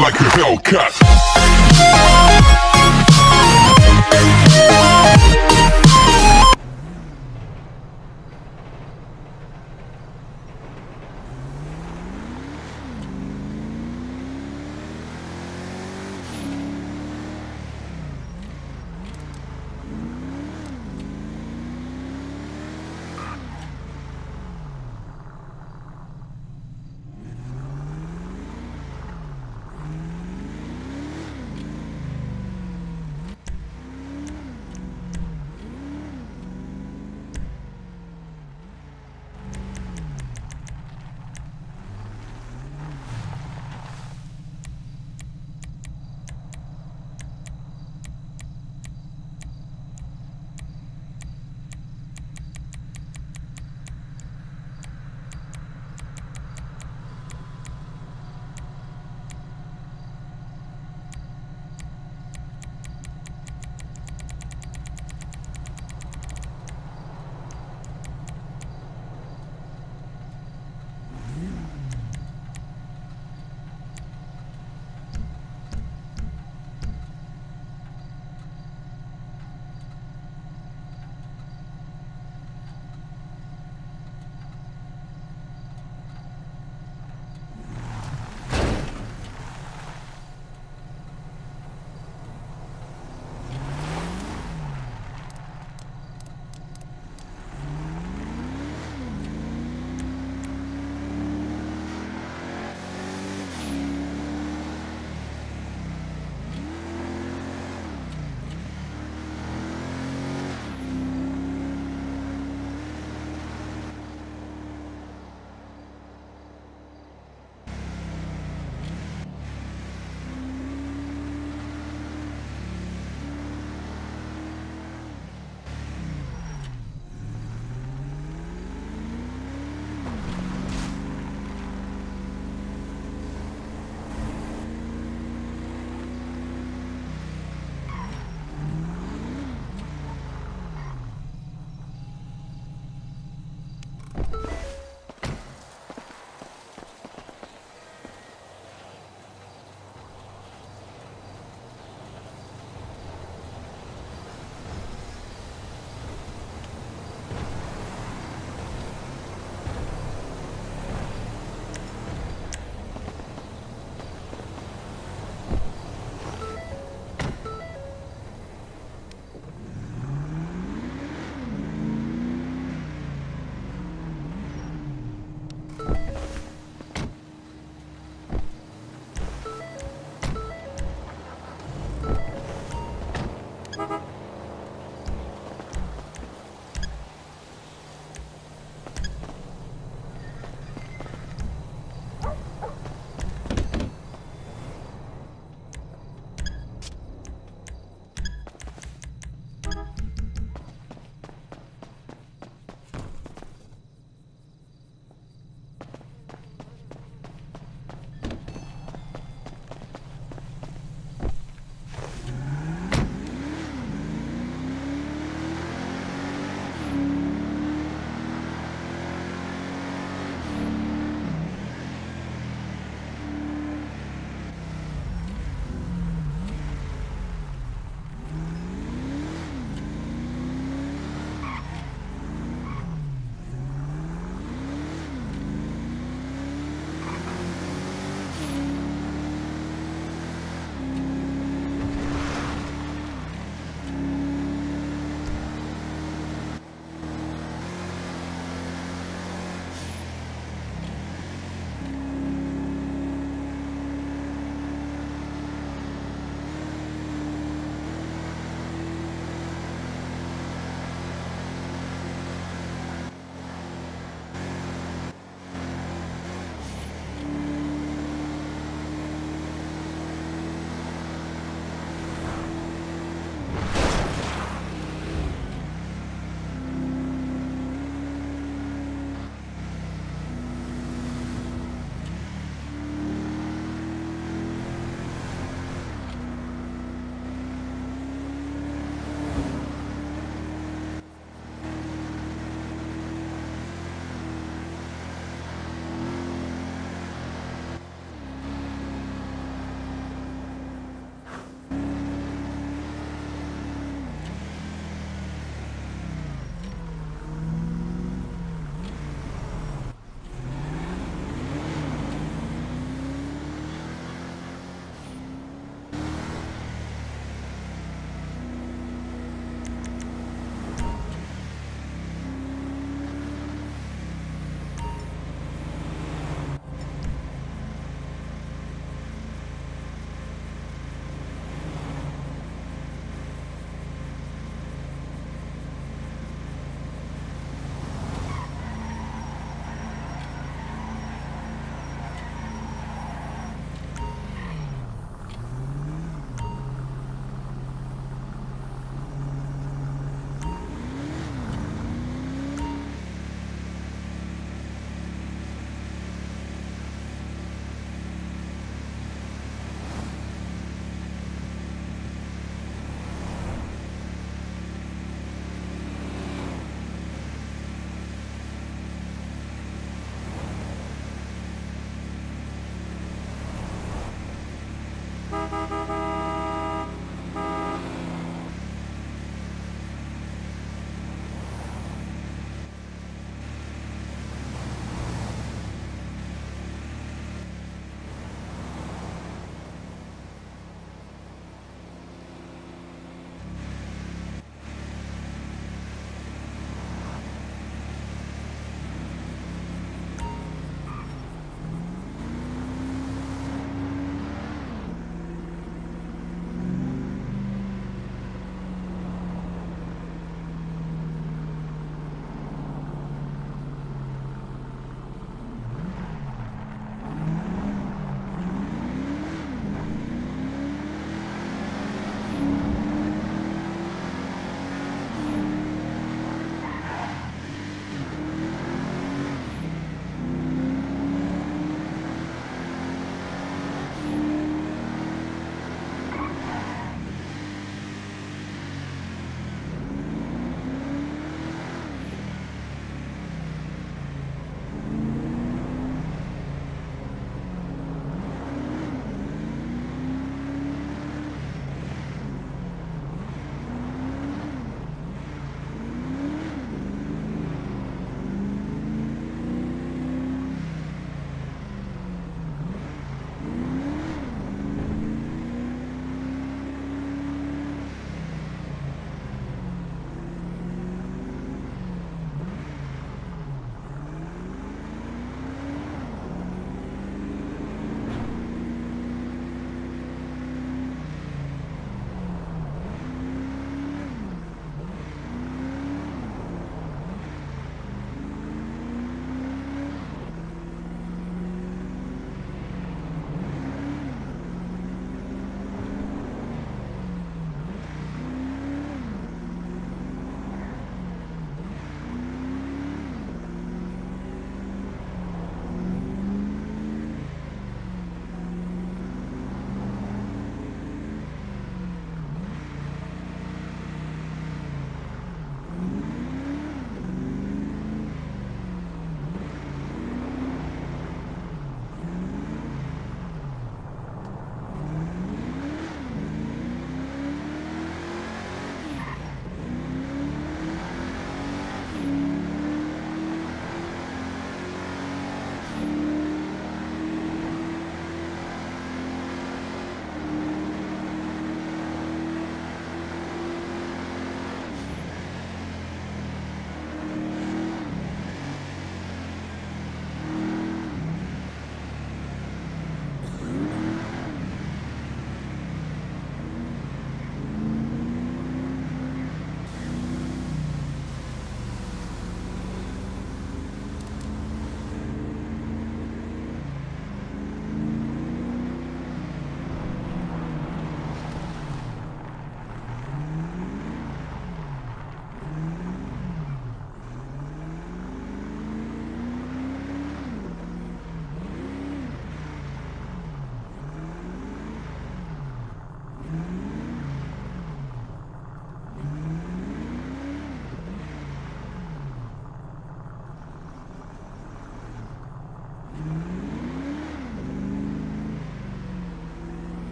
like a Hellcat.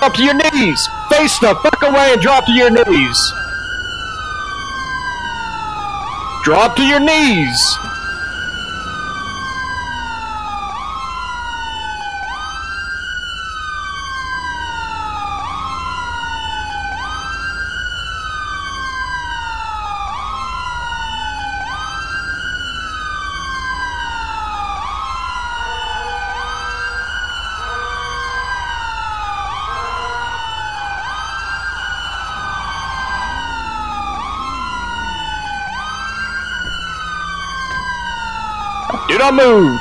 Drop to your knees! Face the fuck away and drop to your knees! Drop to your knees! Do not move!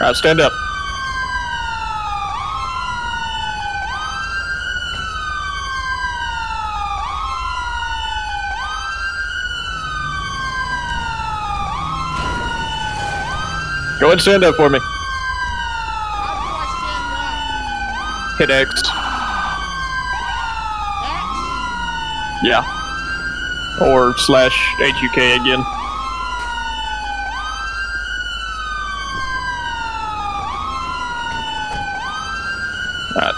All right, stand up. Go ahead and stand up for me. How do I stand up? Hit X. X? Yeah. Or slash HUK again. Alright.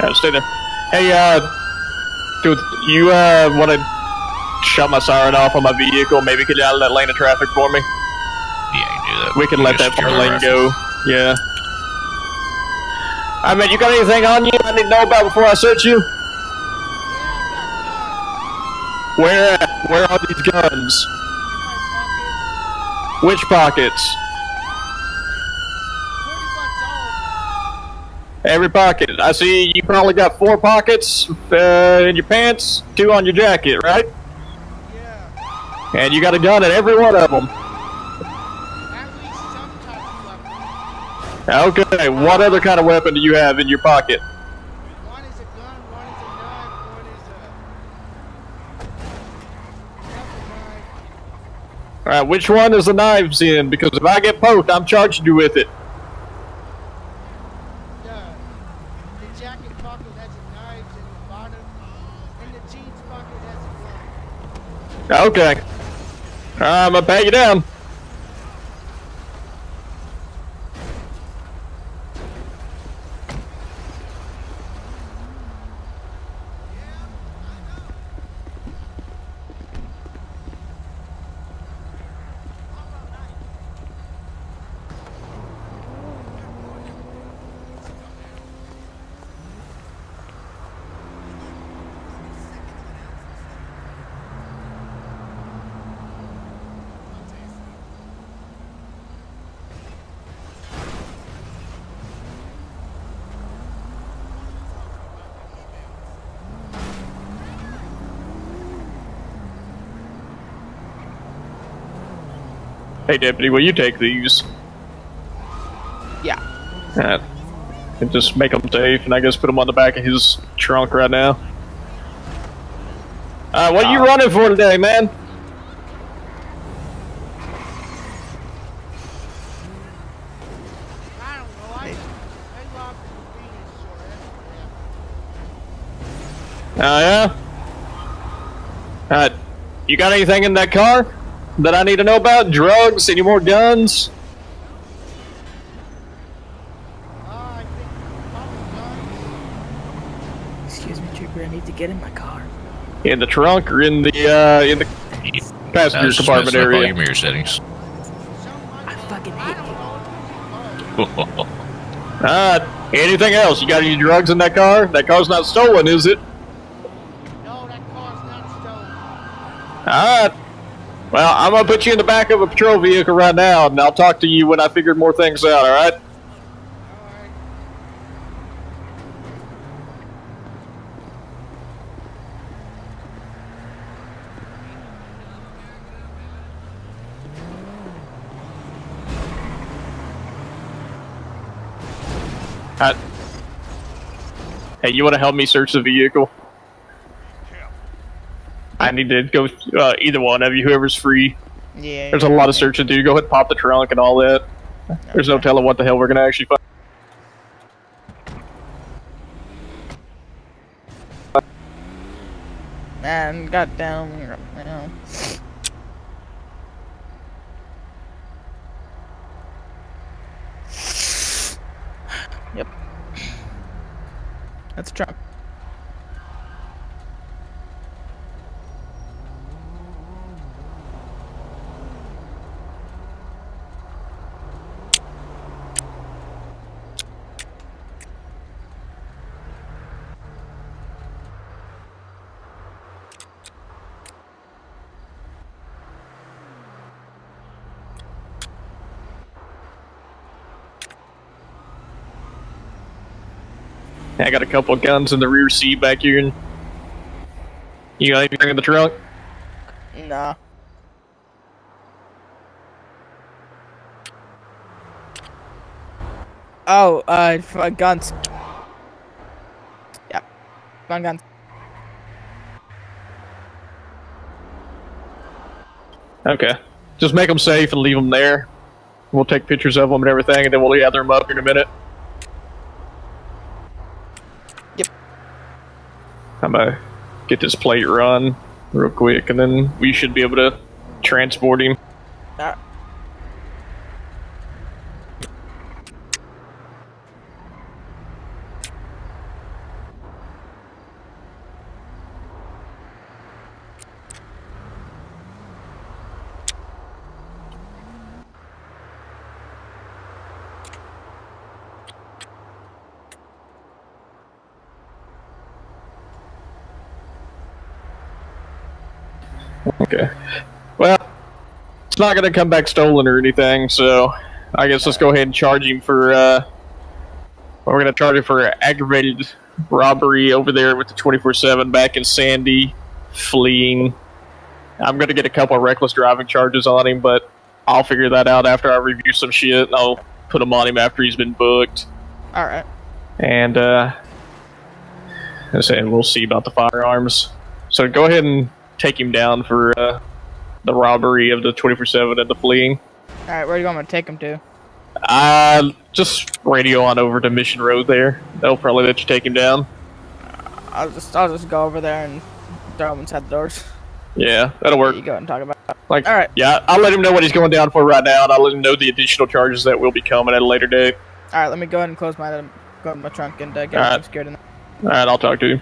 Alright, stay there. Hey, dude, you want to shut my siren off on my vehicle? Maybe get out of that lane of traffic for me? Yeah, you can do that. We can let that part lane go. Yeah. I mean, you got anything on you I need to know about before I search you? Where at? Where are these guns? Which pockets? Every pocket. I see you probably got 4 pockets in your pants, 2 on your jacket, right? Yeah. And you got a gun at every one of them. At least some type of weapon. Okay, what other kind of weapon do you have in your pocket? One is a gun, one is a knife, one is a... Alright, which one is the knives in? Because if I get poked, I'm charging you with it. Okay. I'm gonna pat you down. Hey, deputy, will you take these? Yeah. And just make them safe, and I guess put them on the back of his trunk right now. What are you running for today, man? I don't know. I love the Venus. Yeah? Alright. You got anything in that car that I need to know about? Drugs? Any more guns? I think... Excuse me, Trooper, I need to get in my car. In the trunk or in the passenger compartment area? All your mirror settings. I fucking hate you. Anything else? You got any drugs in that car? That car's not stolen, is it? No, that car's not stolen. Alright. Well, I'm gonna put you in the back of a patrol vehicle right now, and I'll talk to you when I figure more things out, alright? Alright. Hey, you wanna help me search the vehicle? I need to go either one of you, whoever's free. Yeah. There's a lot of search to do. Go ahead and pop the trunk and all that. Okay. There's no telling what the hell we're gonna actually find. Man, got down here now. Yep. That's a truck. I got a couple of guns in the rear seat back here. And you got anything in the trunk? Nah. Oh, guns. Yeah, fun guns. Okay, just make them safe and leave them there. We'll take pictures of them and everything, and then we'll gather them up in a minute. I'm gonna get this plate run real quick, and then we should be able to transport him. All right. Okay. Well, it's not going to come back stolen or anything, so I guess let's go ahead and charge him for, we're going to charge him for aggravated robbery over there with the 24/7 back in Sandy, fleeing. I'm going to get a couple of reckless driving charges on him, but I'll figure that out after I review some shit, and I'll put them on him after he's been booked. Alright. And, as I said, we'll see about the firearms. So go ahead and take him down for the robbery of the 24/7 and the fleeing. Alright, where do you want me to take him to? Just radio on over to Mission Row there. They'll probably let you take him down. I'll just go over there and throw him inside the doors. Yeah, that'll work. You go and talk about it. Like, all right. Yeah, I'll let him know what he's going down for right now, and I'll let him know the additional charges that will be coming at a later date. Alright, let me go ahead and close my trunk and get him secured in there. Alright, I'll talk to you.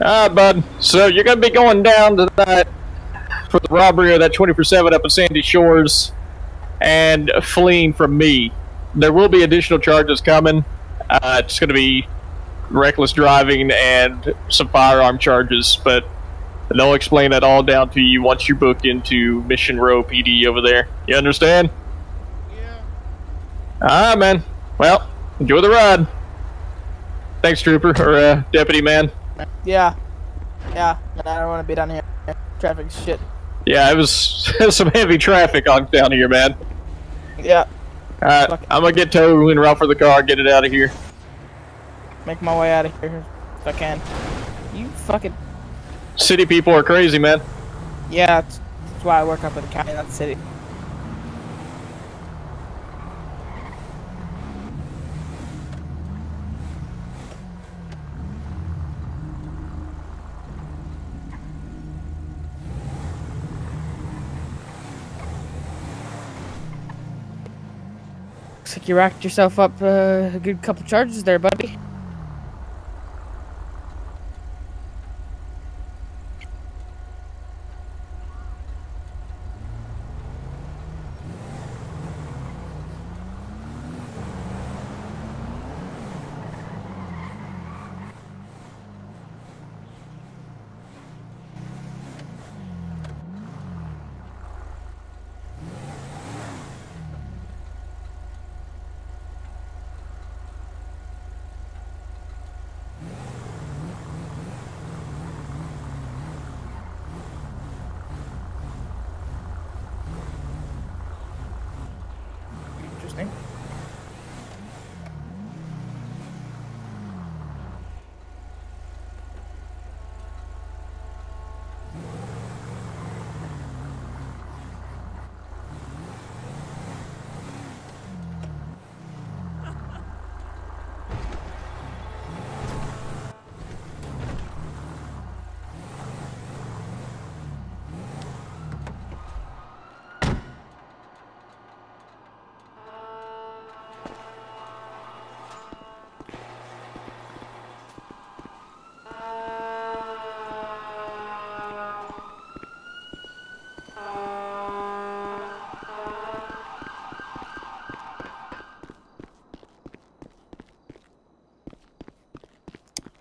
Alright, bud. So you're going to be going down to that for the robbery of that 24/7 up in Sandy Shores and fleeing from me. There will be additional charges coming. It's going to be reckless driving and some firearm charges, but they'll explain that all down to you once you're booked into Mission Row PD over there. You understand? Yeah. Alright, man. Well, enjoy the ride. Thanks, Trooper, or Deputy Man. Yeah, I don't want to be down here. Traffic's shit. Yeah, it was some heavy traffic on down here, man. Yeah. Alright, I'm gonna get towed and route for the car, get it out of here. Make my way out of here if I can. You fucking... City people are crazy, man. Yeah, that's why I work up in the county, not the city. Looks like you racked yourself up a good couple charges there, buddy.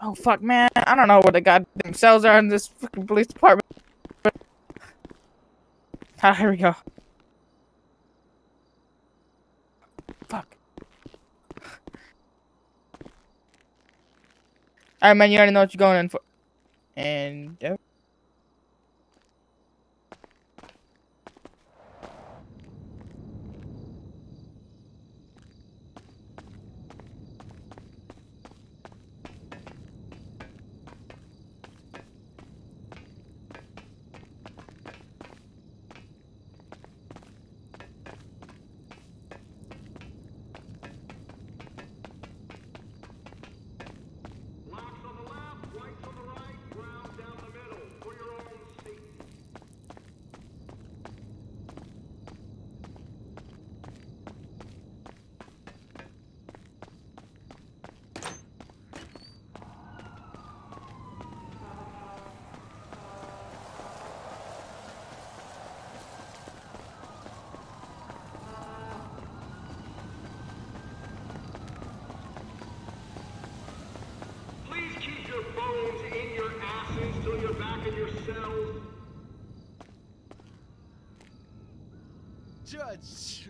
Oh, fuck, man. I don't know where the goddamn cells are in this fucking police department. Ah, here we go. Fuck. Alright, man, you already know what you're going in for. And... Judge.